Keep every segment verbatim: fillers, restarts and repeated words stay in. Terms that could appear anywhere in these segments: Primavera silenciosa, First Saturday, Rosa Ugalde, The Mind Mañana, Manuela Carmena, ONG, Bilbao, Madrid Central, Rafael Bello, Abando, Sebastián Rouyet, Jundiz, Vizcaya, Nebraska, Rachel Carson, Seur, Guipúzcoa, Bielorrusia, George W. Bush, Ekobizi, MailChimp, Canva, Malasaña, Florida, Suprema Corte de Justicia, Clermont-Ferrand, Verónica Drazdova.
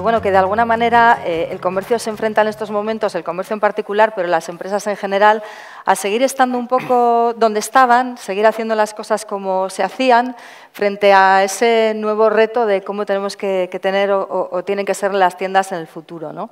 que, bueno, que de alguna manera eh, el comercio se enfrenta en estos momentos, el comercio en particular, pero las empresas en general, a seguir estando un poco donde estaban, seguir haciendo las cosas como se hacían, frente a ese nuevo reto de cómo tenemos que, que tener o, o, o tienen que ser las tiendas en el futuro, ¿no?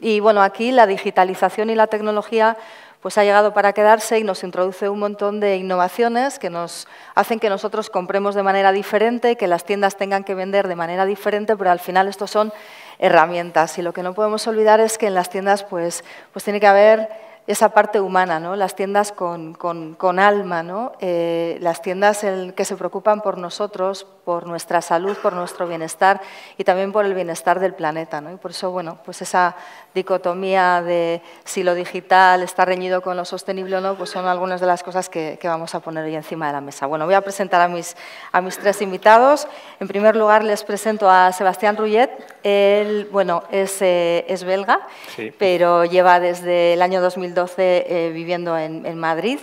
Y bueno, aquí la digitalización y la tecnología pues ha llegado para quedarse y nos introduce un montón de innovaciones que nos hacen que nosotros compremos de manera diferente, que las tiendas tengan que vender de manera diferente, pero al final estos son herramientas. Y lo que no podemos olvidar es que en las tiendas pues, pues tiene que haber esa parte humana, ¿no? Las tiendas con, con, con alma, ¿no? Eh, las tiendas el, que se preocupan por nosotros, por nuestra salud, por nuestro bienestar y también por el bienestar del planeta, ¿no? Y por eso, bueno, pues esa dicotomía de si lo digital está reñido con lo sostenible o no, pues son algunas de las cosas que, que vamos a poner hoy encima de la mesa. Bueno, voy a presentar a mis, a mis tres invitados. En primer lugar, les presento a Sebastián Rouyet. Él, bueno, es, eh, es belga, sí, pero lleva desde el año dos mil doce eh, viviendo en, en Madrid.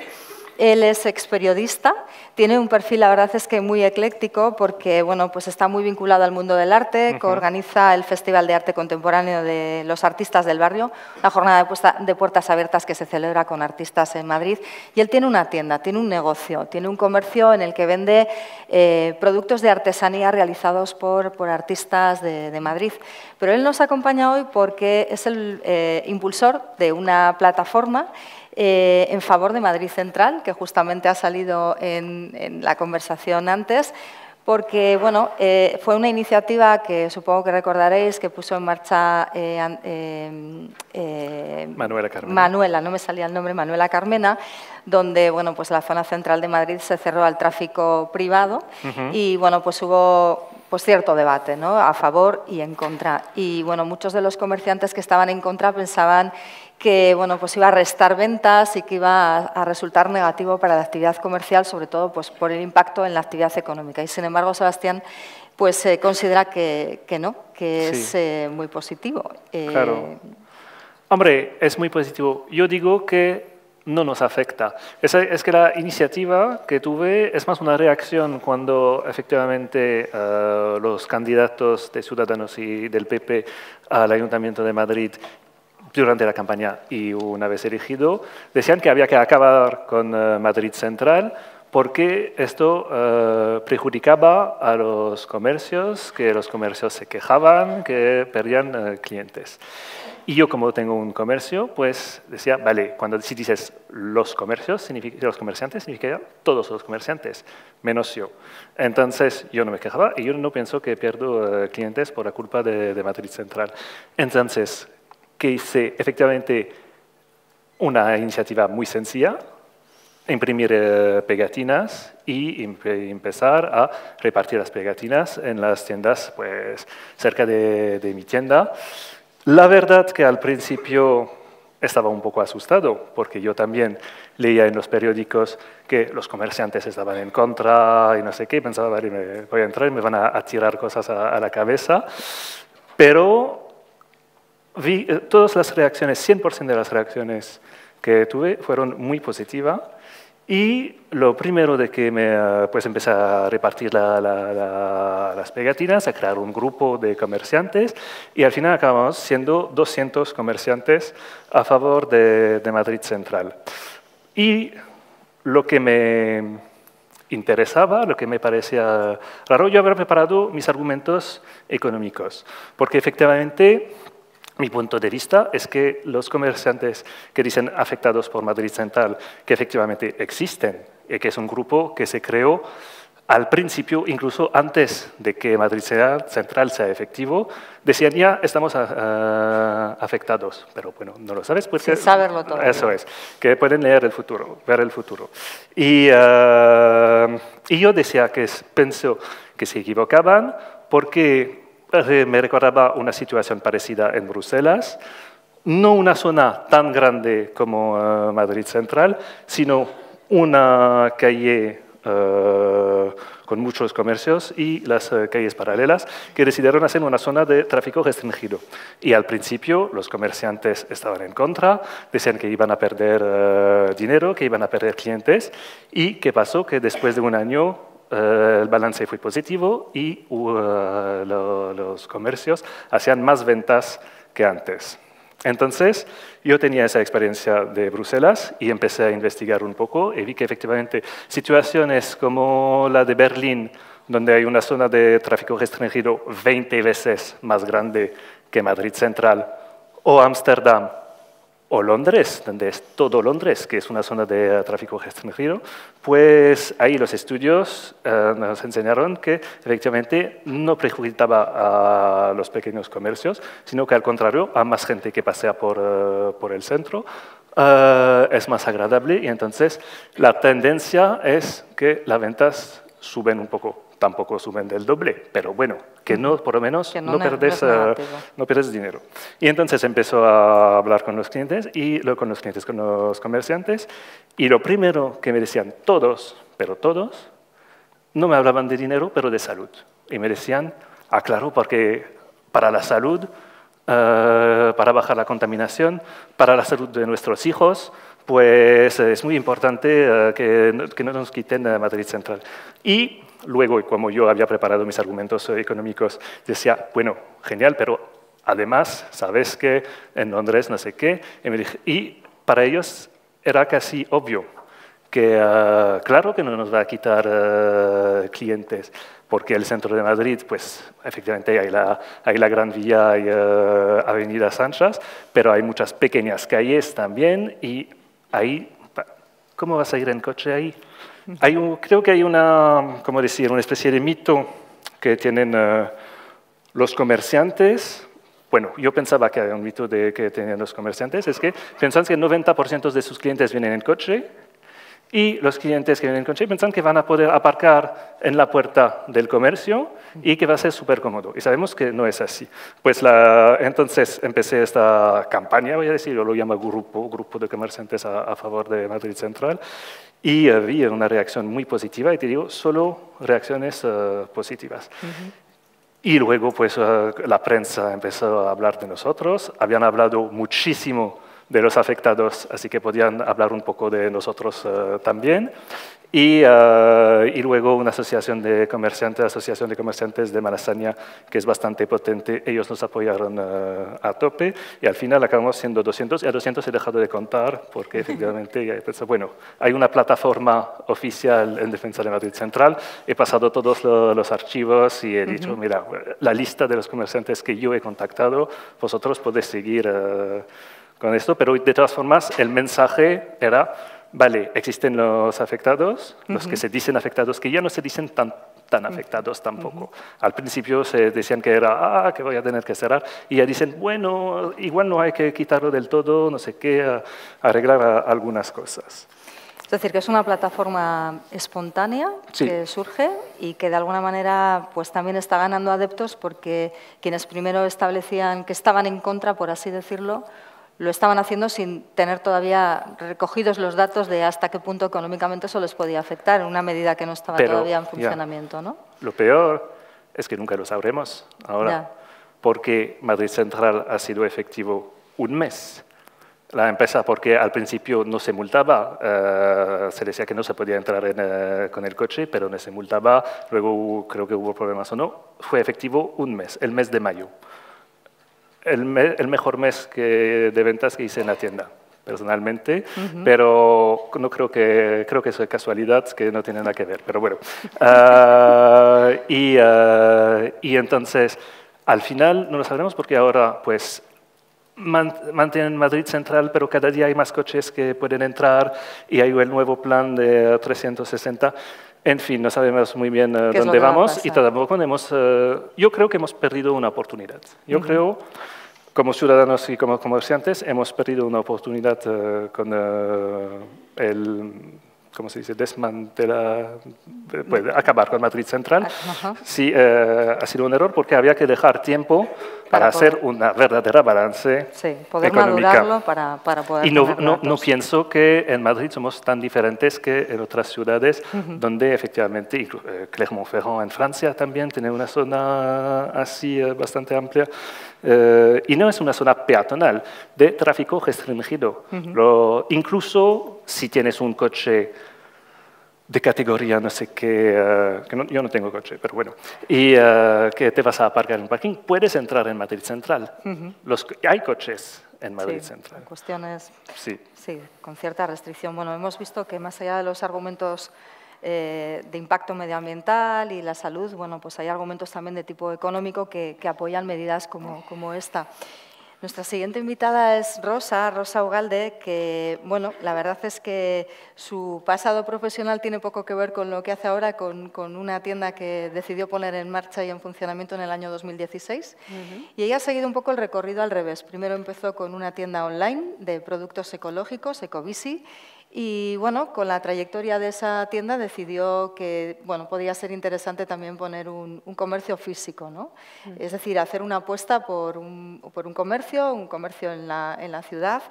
Él es experiodista, tiene un perfil, la verdad es que muy ecléctico, porque bueno, pues está muy vinculado al mundo del arte, que organiza el Festival de Arte Contemporáneo de los Artistas del Barrio, una jornada de, puesta, de puertas abiertas que se celebra con artistas en Madrid. Y él tiene una tienda, tiene un negocio, tiene un comercio en el que vende eh, productos de artesanía realizados por, por artistas de, de Madrid. Pero él nos acompaña hoy porque es el eh, impulsor de una plataforma Eh, en favor de Madrid Central, que justamente ha salido en, en la conversación antes, porque bueno, eh, fue una iniciativa que supongo que recordaréis que puso en marcha eh, eh, eh, Manuela Carmena. Manuela, no me salía el nombre, Manuela Carmena, donde bueno, pues la zona central de Madrid se cerró al tráfico privado. Uh-huh. Y bueno, pues hubo pues cierto debate, ¿no?, a favor y en contra. Y bueno, muchos de los comerciantes que estaban en contra pensaban que bueno, pues iba a restar ventas y que iba a, a resultar negativo para la actividad comercial, sobre todo pues, por el impacto en la actividad económica. Y sin embargo, Sebastián pues, eh, considera que, que no, que sí, es eh, muy positivo. Eh, claro. Hombre, es muy positivo. Yo digo que no nos afecta. Es, es que la iniciativa que tuve es más una reacción cuando efectivamente uh, los candidatos de Ciudadanos y del P P al Ayuntamiento de Madrid durante la campaña y una vez elegido, decían que había que acabar con uh, Madrid Central porque esto uh, perjudicaba a los comercios, que los comercios se quejaban, que perdían uh, clientes. Y yo, como tengo un comercio, pues decía, vale, cuando si dices los comercios, significa, los comerciantes, significa todos los comerciantes, menos yo. Entonces, yo no me quejaba y yo no pienso que pierdo uh, clientes por la culpa de, de Madrid Central. Entonces, que hice efectivamente una iniciativa muy sencilla, imprimir eh, pegatinas y empezar a repartir las pegatinas en las tiendas pues, cerca de, de mi tienda. La verdad que al principio estaba un poco asustado, porque yo también leía en los periódicos que los comerciantes estaban en contra y no sé qué, pensaba, vale, me voy a entrar y me van a, a tirar cosas a, a la cabeza, pero vi, eh, todas las reacciones, cien por ciento de las reacciones que tuve fueron muy positivas y lo primero de que me, pues empecé a repartir la, la, la, las pegatinas, a crear un grupo de comerciantes y al final acabamos siendo doscientos comerciantes a favor de, de Madrid Central. Y lo que me interesaba, lo que me parecía raro, yo había preparado mis argumentos económicos, porque efectivamente mi punto de vista es que los comerciantes que dicen afectados por Madrid Central, que efectivamente existen, y que es un grupo que se creó al principio, incluso antes de que Madrid Central sea efectivo, decían ya estamos uh, afectados, pero bueno, no lo sabes porque… Sin saberlo todo. Eso es, que pueden leer el futuro, ver el futuro. Y, uh, y yo decía que pensó que se equivocaban porque me recordaba una situación parecida en Bruselas, no una zona tan grande como uh, Madrid Central, sino una calle uh, con muchos comercios y las uh, calles paralelas que decidieron hacer una zona de tráfico restringido. Y al principio los comerciantes estaban en contra, decían que iban a perder uh, dinero, que iban a perder clientes y ¿qué pasó? Que después de un año eh, el balance fue positivo y uh, lo, los comercios hacían más ventas que antes. Entonces, yo tenía esa experiencia de Bruselas y empecé a investigar un poco y vi que efectivamente situaciones como la de Berlín, donde hay una zona de tráfico restringido veinte veces más grande que Madrid Central, o Ámsterdam, o Londres, donde es todo Londres, que es una zona de tráfico restringido, pues ahí los estudios eh, nos enseñaron que efectivamente no perjudicaba a los pequeños comercios, sino que al contrario, a más gente que pasea por, uh, por el centro, uh, es más agradable y entonces la tendencia es que las ventas suben un poco. Tampoco suben del doble, pero bueno, que no, por lo menos no, no, perdes, no, no pierdes dinero. Y entonces empezó a hablar con los clientes, y con los clientes, con los comerciantes, y lo primero que me decían todos, pero todos, no me hablaban de dinero, pero de salud. Y me decían, ah, claro, porque para la salud, eh, para bajar la contaminación, para la salud de nuestros hijos, pues es muy importante eh, que, que no nos quiten a Madrid Central. Y luego, y como yo había preparado mis argumentos económicos, decía, bueno, genial, pero además, ¿sabes qué? En Londres, no sé qué. Y, me dije, y para ellos era casi obvio que, uh, claro que no nos va a quitar uh, clientes, porque el centro de Madrid, pues, efectivamente hay la, hay la Gran Vía y uh, avenidas anchas, pero hay muchas pequeñas calles también, y ahí, ¿cómo vas a ir en coche ahí? Hay un, creo que hay una, ¿cómo decir?, una especie de mito que tienen uh, los comerciantes. Bueno, yo pensaba que había un mito de, que tenían los comerciantes, es que piensan que el noventa por ciento de sus clientes vienen en coche y los clientes que vienen en coche piensan que van a poder aparcar en la puerta del comercio y que va a ser súper cómodo. Y sabemos que no es así. Pues la, entonces empecé esta campaña, voy a decir, yo lo llamo grupo, grupo de comerciantes a, a favor de Madrid Central. Y uh, vi una reacción muy positiva, y te digo, solo reacciones uh, positivas. Uh-huh. Y luego, pues, uh, la prensa empezó a hablar de nosotros. Habían hablado muchísimo de los afectados, así que podían hablar un poco de nosotros uh, también. Y, uh, y luego una asociación de comerciantes, asociación de comerciantes de Malasaña, que es bastante potente, ellos nos apoyaron uh, a tope, y al final acabamos siendo doscientos, y a doscientos he dejado de contar, porque efectivamente, ya he pensado, bueno, hay una plataforma oficial en defensa de Madrid Central, he pasado todos los, los archivos y he dicho, uh-huh. mira, la lista de los comerciantes que yo he contactado, vosotros podéis seguir uh, con esto, pero de todas formas, el mensaje era, vale, existen los afectados, uh-huh. los que se dicen afectados, que ya no se dicen tan, tan afectados tampoco. Uh-huh. Al principio se decían que era, ah, que voy a tener que cerrar, y ya dicen, bueno, igual no hay que quitarlo del todo, no sé qué, a, a arreglar a, algunas cosas. Es decir, que es una plataforma espontánea sí. que surge y que de alguna manera pues también está ganando adeptos porque quienes primero establecían que estaban en contra, por así decirlo, lo estaban haciendo sin tener todavía recogidos los datos de hasta qué punto económicamente eso les podía afectar, en una medida que no estaba Pero, todavía en funcionamiento, ¿no? Lo peor es que nunca lo sabremos ahora, ya. porque Madrid Central ha sido efectivo un mes. La empresa, porque al principio no se multaba, eh, se decía que no se podía entrar en, eh, con el coche, pero no se multaba, luego creo que hubo problemas o no, fue efectivo un mes, el mes de mayo. El, me, el mejor mes que, de ventas que hice en la tienda, personalmente, uh-huh. pero no creo que, creo que es casualidad, que no tiene nada que ver, pero bueno. uh, y, uh, y entonces, al final, no lo sabremos porque ahora, pues, mantienen Madrid Central, pero cada día hay más coches que pueden entrar y hay el nuevo plan de trescientos sesenta. En fin, no sabemos muy bien uh, dónde vamos y tampoco hemos, uh, yo creo que hemos perdido una oportunidad. Yo uh-huh. creo, como ciudadanos y como comerciantes, hemos perdido una oportunidad uh, con uh, el, ¿cómo se dice?, desmantelar, pues, acabar con Madrid Central. Uh-huh. Sí, uh, ha sido un error porque había que dejar tiempo para, para hacer poder. una verdadera balance sí, poder económica. Madurarlo para, para poder y no, no, no pienso que en Madrid somos tan diferentes que en otras ciudades uh-huh. donde efectivamente, y Clermont-Ferrand en Francia también tiene una zona así bastante amplia, eh, y no es una zona peatonal de tráfico restringido. Uh-huh. Lo, incluso si tienes un coche de categoría no sé qué, uh, que no, yo no tengo coche, pero bueno, y uh, que te vas a aparcar en un parking, puedes entrar en Madrid Central. Uh-huh. Los, hay coches en Madrid sí, Central. En cuestiones, sí. sí, con cierta restricción. Bueno, hemos visto que más allá de los argumentos eh, de impacto medioambiental y la salud, bueno, pues hay argumentos también de tipo económico que, que apoyan medidas como, como esta. Nuestra siguiente invitada es Rosa, Rosa Ugalde, que, bueno, la verdad es que su pasado profesional tiene poco que ver con lo que hace ahora, con, con una tienda que decidió poner en marcha y en funcionamiento en el año dos mil dieciséis. Uh-huh. Y ella ha seguido un poco el recorrido al revés. Primero empezó con una tienda online de productos ecológicos, Ekobizi, y, bueno, con la trayectoria de esa tienda decidió que, bueno, podía ser interesante también poner un, un comercio físico, ¿no? Mm. Es decir, hacer una apuesta por un, por un comercio, un comercio en la, en la ciudad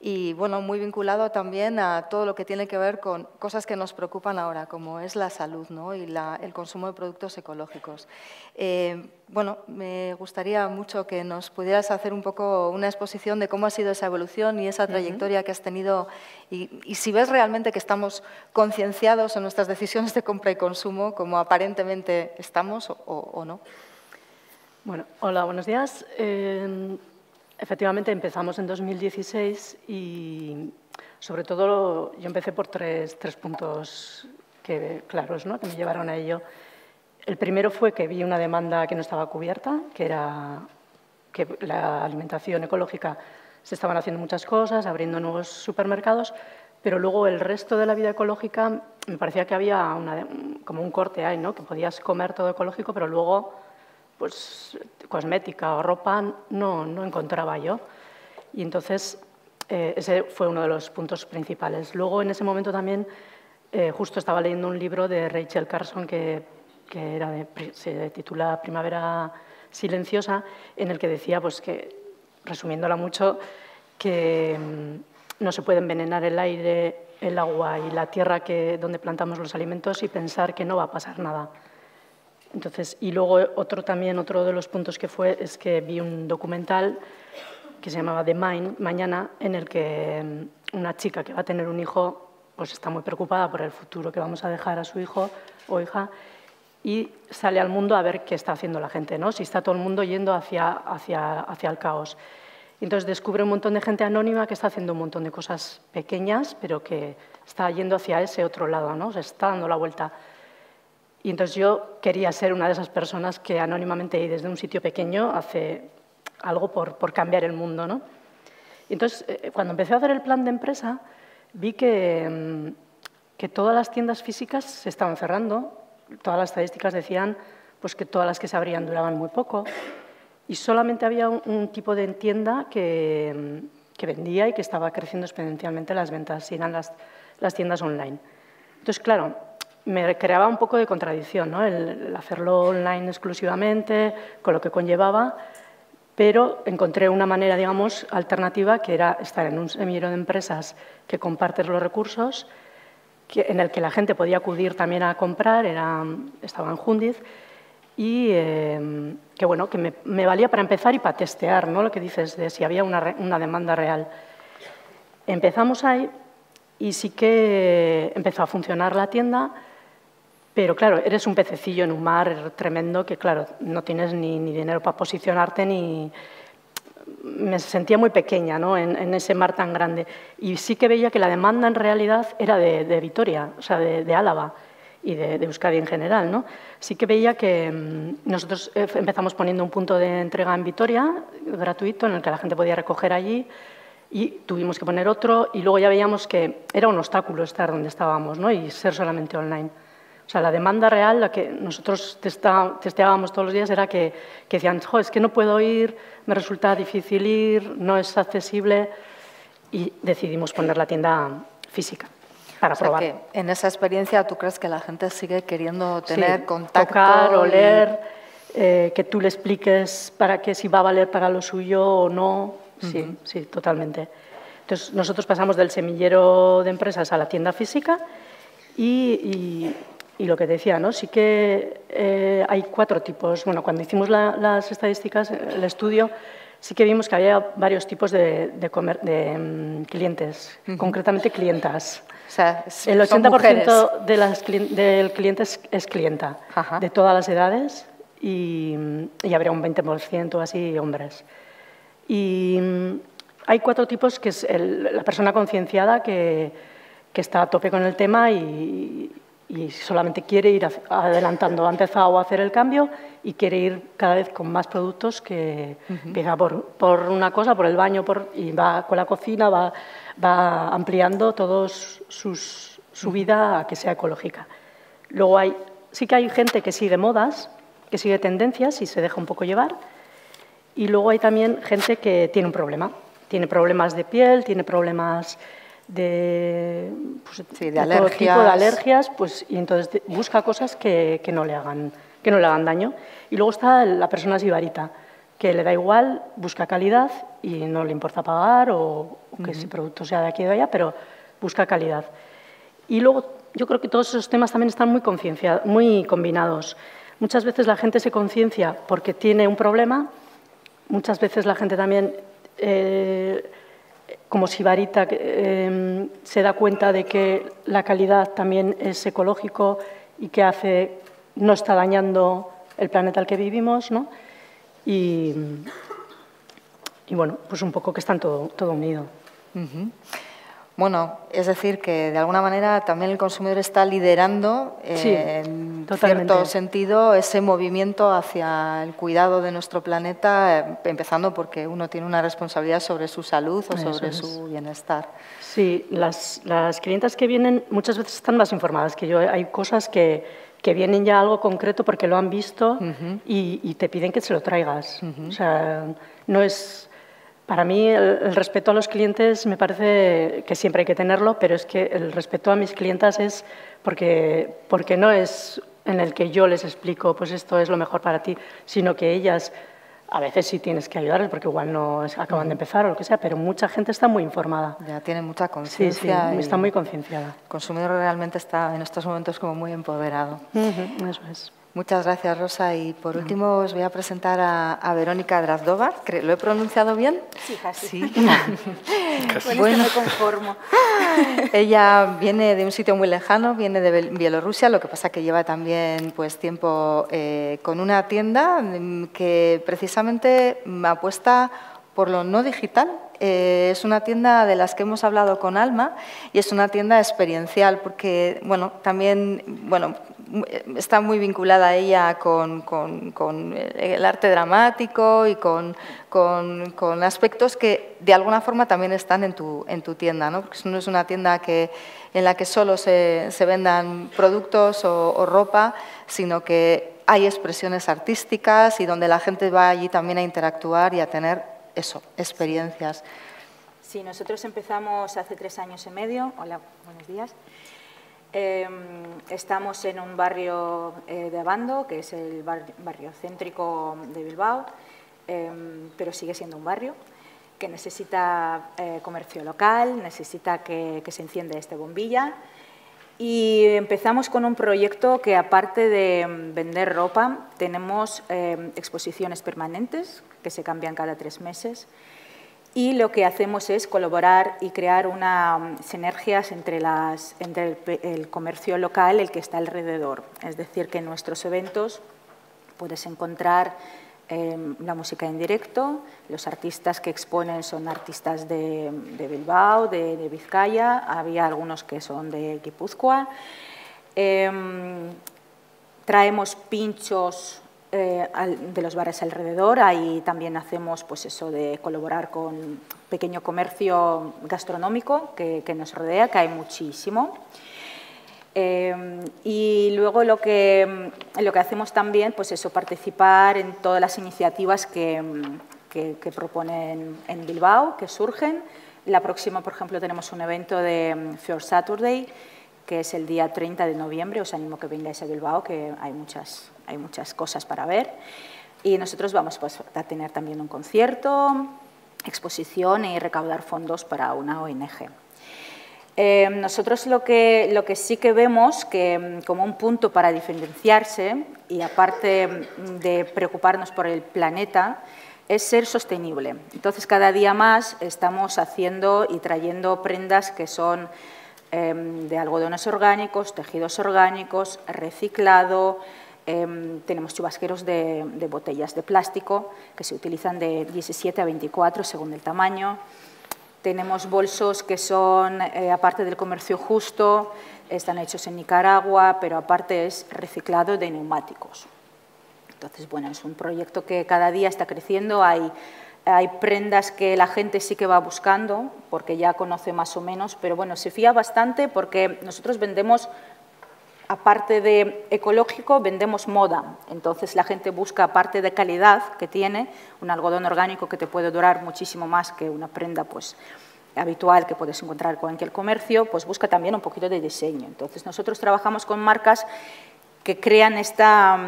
y, bueno, muy vinculado también a todo lo que tiene que ver con cosas que nos preocupan ahora, como es la salud, ¿no? Y la, el consumo de productos ecológicos. Eh, Bueno, me gustaría mucho que nos pudieras hacer un poco una exposición de cómo ha sido esa evolución y esa trayectoria que has tenido y, y si ves realmente que estamos concienciados en nuestras decisiones de compra y consumo, como aparentemente estamos o, o no. Bueno, hola, buenos días. Eh, efectivamente, empezamos en dos mil dieciséis y, sobre todo, yo empecé por tres, tres puntos que, claros, ¿no?, que me llevaron a ello. El primero fue que vi una demanda que no estaba cubierta, que era que la alimentación ecológica se estaban haciendo muchas cosas, abriendo nuevos supermercados, pero luego el resto de la vida ecológica me parecía que había una, como un corte ahí, ¿no? Que podías comer todo ecológico, pero luego pues, cosmética o ropa no, no encontraba yo. Y entonces eh, ese fue uno de los puntos principales. Luego en ese momento también eh, justo estaba leyendo un libro de Rachel Carson que... que era de, se titula Primavera silenciosa, en el que decía, pues que, resumiéndola mucho, que no se puede envenenar el aire, el agua y la tierra que, donde plantamos los alimentos y pensar que no va a pasar nada. Entonces, y luego otro también, otro de los puntos que fue, es que vi un documental que se llamaba The Mind Mañana, en el que una chica que va a tener un hijo, pues está muy preocupada por el futuro que vamos a dejar a su hijo o hija, y sale al mundo a ver qué está haciendo la gente, ¿no? Si está todo el mundo yendo hacia, hacia, hacia el caos. Entonces descubre un montón de gente anónima que está haciendo un montón de cosas pequeñas, pero que está yendo hacia ese otro lado, ¿no? Se está dando la vuelta. Y entonces yo quería ser una de esas personas que anónimamente y desde un sitio pequeño hace algo por, por cambiar el mundo, ¿no? Y entonces, cuando empecé a hacer el plan de empresa, vi que, que todas las tiendas físicas se estaban cerrando. Todas las estadísticas decían pues, que todas las que se abrían duraban muy poco y solamente había un, un tipo de tienda que, que vendía y que estaba creciendo exponencialmente las ventas, y eran las, las tiendas online. Entonces, claro, me creaba un poco de contradicción, ¿no? el, el hacerlo online exclusivamente, con lo que conllevaba, pero encontré una manera, digamos, alternativa que era estar en un semillero de empresas que compartes los recursos, en el que la gente podía acudir también a comprar, era, estaba en Jundiz, y eh, que, bueno, que me, me valía para empezar y para testear, ¿no? Lo que dices de si había una, una demanda real. Empezamos ahí y sí que empezó a funcionar la tienda, pero claro, eres un pececillo en un mar tremendo que, claro, no tienes ni, ni dinero para posicionarte ni... Me sentía muy pequeña, ¿no? en, en ese mar tan grande. Y sí que veía que la demanda en realidad era de, de Vitoria, o sea, de, de Álava y de, de Euskadi en general, ¿no? Sí que veía que mmm, nosotros empezamos poniendo un punto de entrega en Vitoria, gratuito, en el que la gente podía recoger allí, y tuvimos que poner otro, y luego ya veíamos que era un obstáculo estar donde estábamos, ¿no? Y ser solamente online. O sea, la demanda real, la que nosotros testa, testeábamos todos los días, era que, que decían, jo, es que no puedo ir, me resulta difícil ir, no es accesible, y decidimos poner la tienda física para o sea probar. Que en esa experiencia, ¿tú crees que la gente sigue queriendo tener sí, contacto? Tocar, oler, y... eh, que tú le expliques para qué, si va a valer para lo suyo o no. Sí, uh-huh. sí, totalmente. Entonces, nosotros pasamos del semillero de empresas a la tienda física y... y Y lo que decía, ¿no? Sí que eh, hay cuatro tipos. Bueno, cuando hicimos la, las estadísticas, el estudio, sí que vimos que había varios tipos de, de, comer, de um, clientes, uh-huh. concretamente clientas. O sea, el ochenta por ciento de las del cliente es, es clienta, ajá. de todas las edades, y, y habría un veinte por ciento así hombres. Y hay cuatro tipos, que es el, la persona concienciada que, que está a tope con el tema y, y solamente quiere ir adelantando, ha empezado a hacer el cambio y quiere ir cada vez con más productos, que uh-huh. empieza por, por una cosa, por el baño, por, y va con la cocina, va, va ampliando toda su vida a que sea ecológica. Luego hay, sí que hay gente que sigue modas, que sigue tendencias y se deja un poco llevar. Y luego hay también gente que tiene un problema. Tiene problemas de piel, tiene problemas de, pues, sí, de, de alergias. Todo tipo de alergias, pues, y entonces busca cosas que, que, no le hagan, que no le hagan daño. Y luego está la persona sibarita, que le da igual, busca calidad y no le importa pagar o, o que uh-huh. ese producto sea de aquí o de allá, pero busca calidad. Y luego yo creo que todos esos temas también están muy, muy combinados. Muchas veces la gente se conciencia porque tiene un problema, muchas veces la gente también, eh, como sibarita, eh, se da cuenta de que la calidad también es ecológico y que hace, no está dañando el planeta al que vivimos, ¿no? Y, y bueno, pues un poco que están todo, todo unido. Uh-huh. Bueno, es decir, que de alguna manera también el consumidor está liderando, eh, sí, en totalmente. Cierto sentido, ese movimiento hacia el cuidado de nuestro planeta, eh, empezando porque uno tiene una responsabilidad sobre su salud o Eso sobre es. su bienestar. Sí, las, las clientas que vienen muchas veces están más informadas que yo. Hay cosas que, que vienen ya algo concreto porque lo han visto uh-huh. y, y te piden que se lo traigas. Uh-huh. O sea, no es... Para mí, el, el respeto a los clientes me parece que siempre hay que tenerlo, pero es que el respeto a mis clientas es porque, porque no es en el que yo les explico, pues esto es lo mejor para ti, sino que ellas, a veces sí tienes que ayudarles, porque igual no es, acaban de empezar o lo que sea, pero mucha gente está muy informada. Ya tiene mucha conciencia. Sí, sí, está muy concienciada. El consumidor realmente está en estos momentos como muy empoderado. Uh-huh, eso es. Muchas gracias, Rosa. Y por último os voy a presentar a, a Verónica Drazdova. ¿Lo he pronunciado bien? Sí, casi. Sí. Casi. Bueno, bueno. Es que me conformo. Ella viene de un sitio muy lejano, viene de Bielorrusia, lo que pasa que lleva también pues, tiempo eh, con una tienda que precisamente apuesta por lo no digital. Eh, es una tienda de las que hemos hablado con Alma y es una tienda experiencial porque, bueno, también, bueno, está muy vinculada a ella con, con, con el arte dramático y con, con, con aspectos que de alguna forma también están en tu, en tu tienda, ¿no? Porque no es una tienda que, en la que solo se, se vendan productos o, o ropa, sino que hay expresiones artísticas y donde la gente va allí también a interactuar y a tener eso, experiencias. Sí, nosotros empezamos hace tres años y medio. Hola, buenos días. Eh, estamos en un barrio eh, de Abando, que es el bar, barrio céntrico de Bilbao, eh, pero sigue siendo un barrio que necesita eh, comercio local, necesita que, que se encienda esta bombilla. Y empezamos con un proyecto que, aparte de vender ropa, tenemos eh, exposiciones permanentes que se cambian cada tres meses. Y lo que hacemos es colaborar y crear una, sinergias entre, las, entre el, el comercio local, el que está alrededor. Es decir, que en nuestros eventos puedes encontrar eh, la música en directo, los artistas que exponen son artistas de, de Bilbao, de, de Vizcaya, había algunos que son de Guipúzcoa. Eh, traemos pinchos eh, al, de los bares alrededor, ahí también hacemos pues eso de colaborar con pequeño comercio gastronómico que, que nos rodea, que hay muchísimo. Eh, y luego lo que, lo que hacemos también, pues eso, participar en todas las iniciativas que, que, que proponen en Bilbao, que surgen. La próxima, por ejemplo, tenemos un evento de First Saturday, que es el día treinta de noviembre. Os animo que vengáis a Bilbao, que hay muchas, hay muchas cosas para ver. Y nosotros vamos pues, a tener también un concierto, exposición y recaudar fondos para una O N G. Eh, nosotros lo que, lo que sí que vemos que, como un punto para diferenciarse y aparte de preocuparnos por el planeta, es ser sostenible. Entonces, cada día más estamos haciendo y trayendo prendas que son eh, de algodones orgánicos, tejidos orgánicos, reciclado. Eh, tenemos chubasqueros de, de botellas de plástico que se utilizan de diecisiete a veinticuatro según el tamaño. Tenemos bolsos que son, eh, aparte del comercio justo, están hechos en Nicaragua, pero aparte es reciclado de neumáticos. Entonces, bueno, es un proyecto que cada día está creciendo, hay, hay prendas que la gente sí que va buscando, porque ya conoce más o menos, pero bueno, se fía bastante porque nosotros vendemos, aparte de ecológico, vendemos moda. Entonces, la gente busca, aparte de calidad que tiene, un algodón orgánico que te puede durar muchísimo más que una prenda, pues, habitual que puedes encontrar en cualquier comercio, pues busca también un poquito de diseño. Entonces, nosotros trabajamos con marcas que crean esta...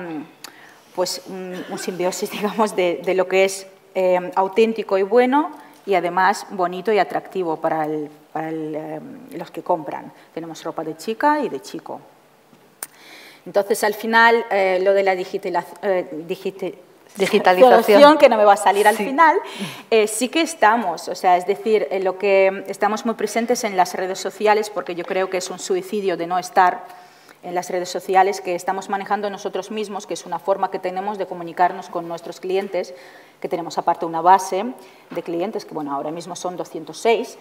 pues un, un simbiosis, digamos, de, de lo que es eh, auténtico y bueno y además bonito y atractivo para, el, para el, eh, los que compran. Tenemos ropa de chica y de chico. Entonces, al final, eh, lo de la digitaliz eh, digite digitalización, que no me va a salir al sí. final, eh, sí que estamos, o sea, es decir, en lo que estamos muy presentes en las redes sociales, porque yo creo que es un suicidio de no estar en las redes sociales, que estamos manejando nosotros mismos, que es una forma que tenemos de comunicarnos con nuestros clientes, que tenemos aparte una base de clientes, que bueno, ahora mismo son doscientos seis,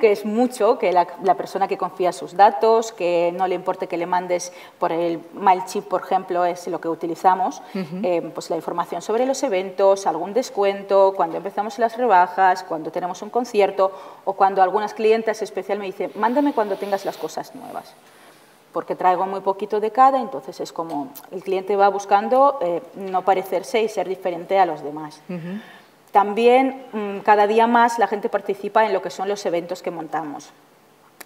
que es mucho, que la, la persona que confía sus datos, que no le importe que le mandes por el MailChimp, por ejemplo, es lo que utilizamos, uh-huh. eh, pues la información sobre los eventos, algún descuento, cuando empezamos las rebajas, cuando tenemos un concierto, o cuando algunas clientes especial me dicen, mándame cuando tengas las cosas nuevas, porque traigo muy poquito de cada, entonces es como el cliente va buscando eh, no parecerse y ser diferente a los demás. Uh-huh. También cada día más la gente participa en lo que son los eventos que montamos.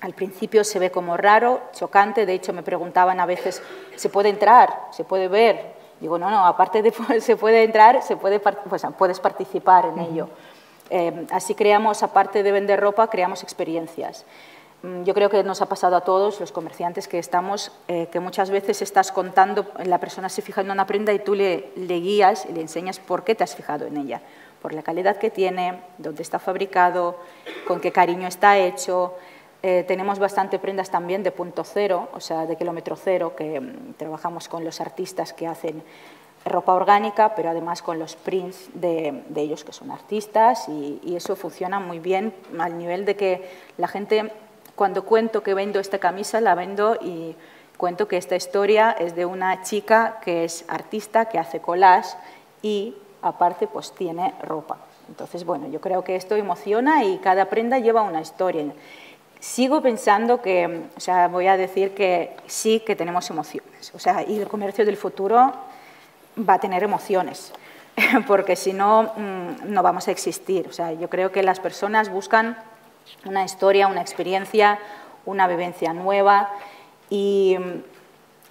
Al principio se ve como raro, chocante, de hecho me preguntaban a veces, ¿se puede entrar? ¿Se puede ver? Digo, no, no, aparte de se puede entrar, se puede, pues, puedes participar en uh-huh. ello. Eh, así creamos, aparte de vender ropa, creamos experiencias. Yo creo que nos ha pasado a todos los comerciantes que estamos, eh, que muchas veces estás contando, la persona se fija en una prenda y tú le, le guías y le enseñas por qué te has fijado en ella, por la calidad que tiene, dónde está fabricado, con qué cariño está hecho. Eh, tenemos bastante prendas también de punto cero, o sea, de kilómetro cero, que mm, trabajamos con los artistas que hacen ropa orgánica, pero además con los prints de, de ellos que son artistas y, y eso funciona muy bien al nivel de que la gente... Cuando cuento que vendo esta camisa, la vendo y cuento que esta historia es de una chica que es artista, que hace collage y, aparte, pues tiene ropa. Entonces, bueno, yo creo que esto emociona y cada prenda lleva una historia. Sigo pensando que, o sea, voy a decir que sí que tenemos emociones. O sea, y el comercio del futuro va a tener emociones, porque si no, no vamos a existir. O sea, yo creo que las personas buscan una historia, una experiencia, una vivencia nueva y,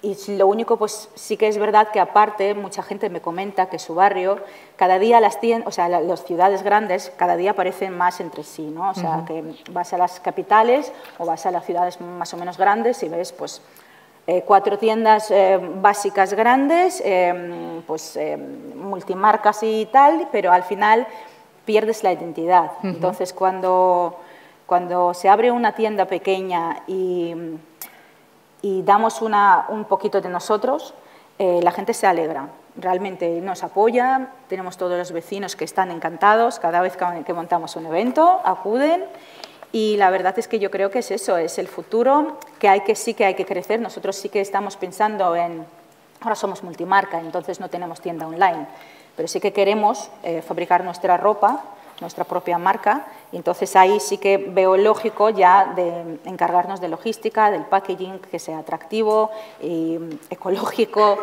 y lo único, pues sí que es verdad que aparte mucha gente me comenta que su barrio, cada día las tiendas, o sea, la, las ciudades grandes cada día parecen más entre sí, ¿no? O sea, uh-huh. que vas a las capitales o vas a las ciudades más o menos grandes y ves, pues, eh, cuatro tiendas eh, básicas grandes, eh, pues, eh, multimarcas y tal, pero al final pierdes la identidad. Uh-huh. Entonces, cuando... Cuando se abre una tienda pequeña y, y damos una, un poquito de nosotros, eh, la gente se alegra, realmente nos apoya, tenemos todos los vecinos que están encantados, cada vez que montamos un evento acuden y la verdad es que yo creo que es eso, es el futuro, que, hay que sí que hay que crecer, nosotros sí que estamos pensando en, ahora somos multimarca, entonces no tenemos tienda online, pero sí que queremos eh, fabricar nuestra ropa, nuestra propia marca, y entonces ahí sí que veo lógico ya de encargarnos de logística, del packaging, que sea atractivo, y ecológico,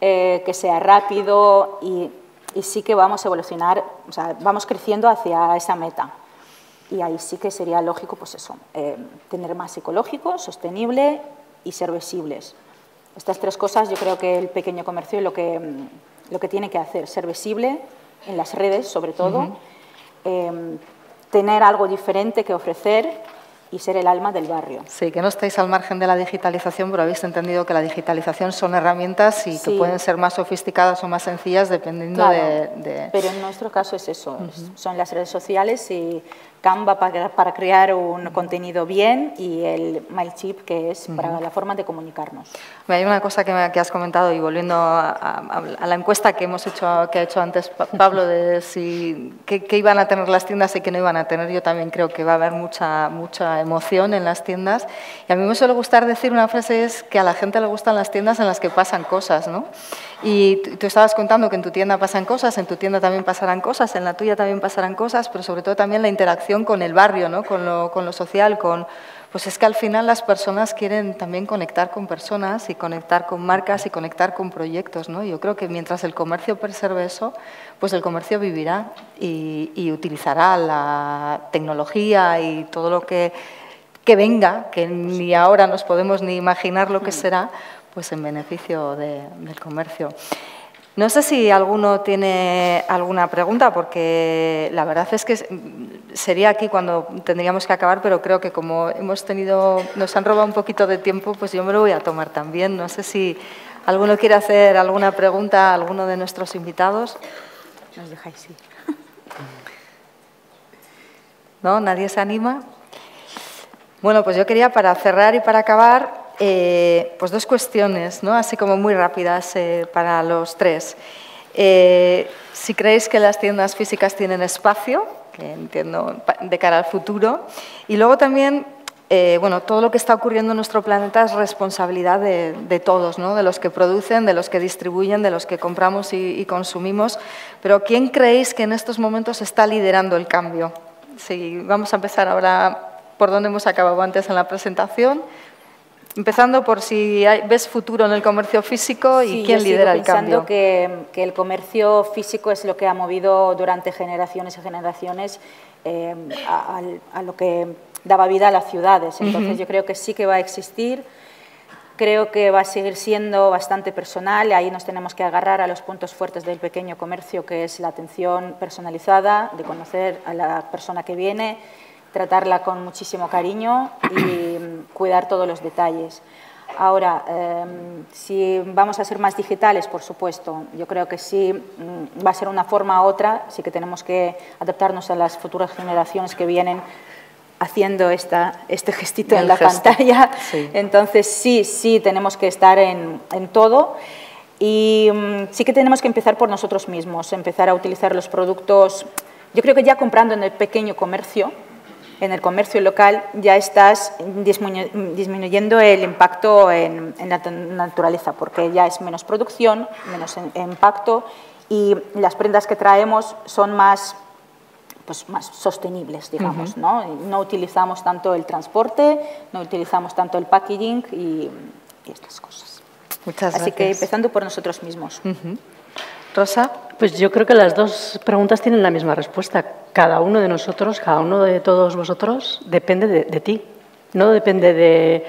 eh, que sea rápido y, y sí que vamos a evolucionar, o sea, vamos creciendo hacia esa meta. Y ahí sí que sería lógico, pues eso, eh, tener más ecológico, sostenible y ser visibles. Estas tres cosas yo creo que el pequeño comercio es lo que, lo que tiene que hacer, ser visible en las redes sobre todo, uh-huh. Eh, tener algo diferente que ofrecer y ser el alma del barrio. Sí, que no estáis al margen de la digitalización, pero habéis entendido que la digitalización son herramientas y sí. que pueden ser más sofisticadas o más sencillas dependiendo claro, de, de... Pero en nuestro caso es eso, uh-huh. son las redes sociales y Canva para, para crear un uh-huh. contenido bien y el MailChimp que es uh-huh. para la forma de comunicarnos. Hay una cosa que, me, que has comentado y volviendo a, a, a la encuesta que hemos hecho, que ha hecho antes Pablo, de si qué, qué iban a tener las tiendas y qué no iban a tener. Yo también creo que va a haber mucha, mucha emoción en las tiendas. Y a mí me suele gustar decir una frase, es que a la gente le gustan las tiendas en las que pasan cosas, ¿no? Y tú estabas contando que en tu tienda pasan cosas, en tu tienda también pasarán cosas, en la tuya también pasarán cosas, pero sobre todo también la interacción con el barrio, ¿no? Con lo, con lo social, con... Pues es que al final las personas quieren también conectar con personas y conectar con marcas y conectar con proyectos, ¿no? Yo creo que mientras el comercio preserve eso, pues el comercio vivirá y, y utilizará la tecnología y todo lo que, que venga, que ni ahora nos podemos ni imaginar lo que será, pues en beneficio de, del comercio. No sé si alguno tiene alguna pregunta, porque la verdad es que sería aquí cuando tendríamos que acabar, pero creo que como hemos tenido, nos han robado un poquito de tiempo, pues yo me lo voy a tomar también. No sé si alguno quiere hacer alguna pregunta a alguno de nuestros invitados. Nos dejáis ir. ¿No? ¿Nadie se anima? Bueno, pues yo quería, para cerrar y para acabar... Eh, pues dos cuestiones, ¿no? Así como muy rápidas eh, para los tres. Eh, si creéis que las tiendas físicas tienen espacio, que entiendo de cara al futuro, y luego también, eh, bueno, todo lo que está ocurriendo en nuestro planeta es responsabilidad de, de todos, ¿no? De los que producen, de los que distribuyen, de los que compramos y, y consumimos, pero ¿quién creéis que en estos momentos está liderando el cambio? Sí, vamos a empezar ahora por donde hemos acabado antes en la presentación. Empezando por si hay, ves futuro en el comercio físico y sí, quién lidera el cambio. Yo sigo pensando que, que el comercio físico es lo que ha movido durante generaciones y generaciones eh, a, a lo que daba vida a las ciudades. Entonces, uh-huh. yo creo que sí que va a existir. Creo que va a seguir siendo bastante personal. Ahí nos tenemos que agarrar a los puntos fuertes del pequeño comercio, que es la atención personalizada, de conocer a la persona que viene, tratarla con muchísimo cariño y cuidar todos los detalles. Ahora, eh, si vamos a ser más digitales, por supuesto, yo creo que sí va a ser una forma u otra, sí que tenemos que adaptarnos a las futuras generaciones que vienen haciendo esta, este gestito en la gesto. pantalla. Sí. Entonces, sí, sí, tenemos que estar en, en todo. Y um, sí que tenemos que empezar por nosotros mismos, empezar a utilizar los productos. Yo creo que ya comprando en el pequeño comercio, en el comercio local, ya estás disminu- disminuyendo el impacto en, en la naturaleza, porque ya es menos producción, menos en, en impacto, y las prendas que traemos son más, pues, más sostenibles, digamos, uh-huh. ¿no? No utilizamos tanto el transporte, no utilizamos tanto el packaging y, y estas cosas. Muchas gracias. Así que empezando por nosotros mismos. Uh-huh. Rosa, pues yo creo que las dos preguntas tienen la misma respuesta. Cada uno de nosotros, cada uno de todos vosotros, depende de, de ti. No depende de,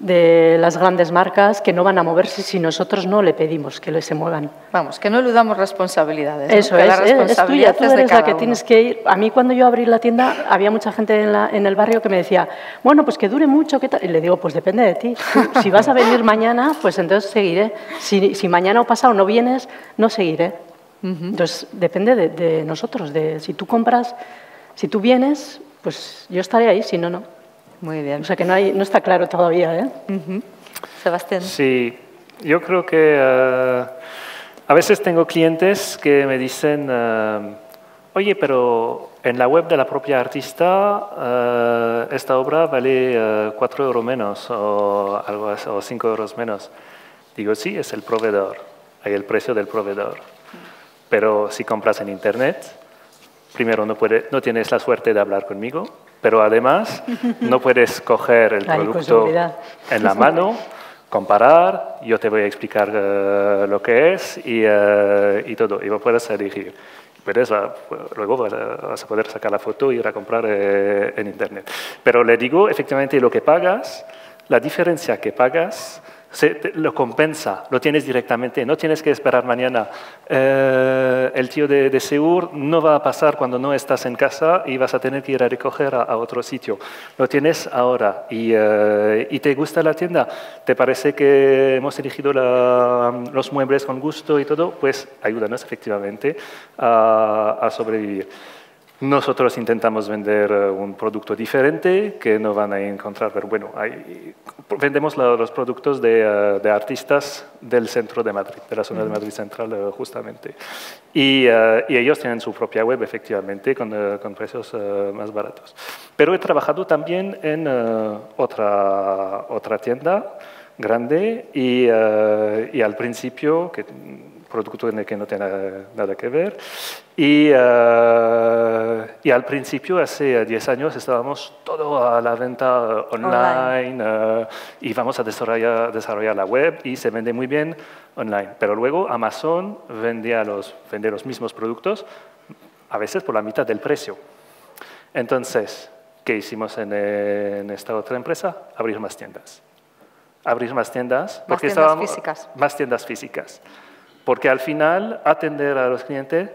de las grandes marcas, que no van a moverse si nosotros no le pedimos que se muevan. Vamos, que no eludamos responsabilidades. Eso, ¿no? Es, la responsabilidad es, es tuya, tú eres de cada la que uno. Tienes que ir. A mí, cuando yo abrí la tienda, había mucha gente en, la, en el barrio que me decía, bueno, pues que dure mucho, ¿qué tal? Y le digo, pues depende de ti. Si vas a venir mañana, pues entonces seguiré. Si, si mañana o pasado no vienes, no seguiré. Entonces, depende de, de nosotros, de si tú compras, si tú vienes, pues yo estaré ahí, si no, no. Muy bien. O sea, que no, hay, no está claro todavía, ¿eh? Uh-huh. Sebastián. Sí, yo creo que uh, a veces tengo clientes que me dicen, uh, oye, pero en la web de la propia artista uh, esta obra vale uh, cuatro euros menos o, algo así, o cinco euros menos. Digo, sí, es el proveedor, hay el precio del proveedor. Pero si compras en Internet, primero no, puede, no tienes la suerte de hablar conmigo, pero además no puedes coger el producto en la mano, comparar, yo te voy a explicar uh, lo que es y, uh, y todo, y puedes elegir. Puedes, uh, luego vas a poder sacar la foto y ir a comprar eh, en Internet. Pero le digo, efectivamente, lo que pagas, la diferencia que pagas Se, te, lo compensa, lo tienes directamente, no tienes que esperar mañana. Eh, el tío de, de Seur no va a pasar cuando no estás en casa y vas a tener que ir a recoger a, a otro sitio. Lo tienes ahora y, eh, y te gusta la tienda, te parece que hemos elegido la, los muebles con gusto y todo, pues ayúdanos efectivamente a, a sobrevivir. Nosotros intentamos vender un producto diferente que no van a encontrar, pero bueno, hay, vendemos los productos de, de artistas del centro de Madrid, de la zona de Madrid Central justamente. Y, uh, y ellos tienen su propia web, efectivamente, con, uh, con precios uh, más baratos. Pero he trabajado también en uh, otra, otra tienda grande y, uh, y al principio... que producto en el que no tiene nada que ver. Y, uh, y al principio, hace diez años, estábamos todo a la venta online, online. Uh, y vamos a desarrollar, desarrollar la web y se vende muy bien online. Pero luego Amazon vendía los, vendía los mismos productos, a veces por la mitad del precio. Entonces, ¿qué hicimos en, en esta otra empresa? Abrir más tiendas. Abrir más tiendas. Porque más tiendas físicas. Más tiendas físicas. Porque al final, atender a los clientes,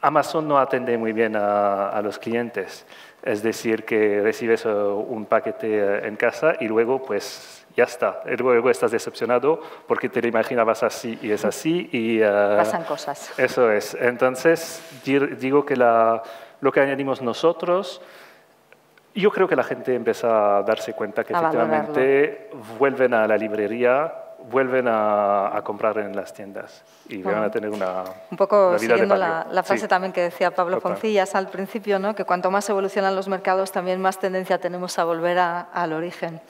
Amazon no atende muy bien a, a los clientes. Es decir, que recibes un paquete en casa y luego, pues, ya está. Luego estás decepcionado porque te lo imaginabas así y es así. Y, uh, pasan cosas. Eso es. Entonces, digo que la, lo que añadimos nosotros... Yo creo que la gente empieza a darse cuenta que efectivamente vuelven a la librería, vuelven a, a comprar en las tiendas y van a tener una un poco una vida siguiendo de la, la frase sí. también que decía Pablo Total. Foncillas al principio, ¿no? Que cuanto más evolucionan los mercados, también más tendencia tenemos a volver a, al origen.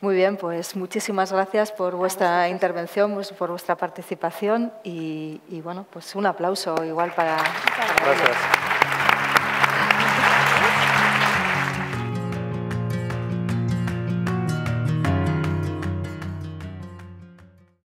Muy bien, pues muchísimas gracias por vuestra intervención, por vuestra participación y, y bueno, pues un aplauso igual para. Gracias.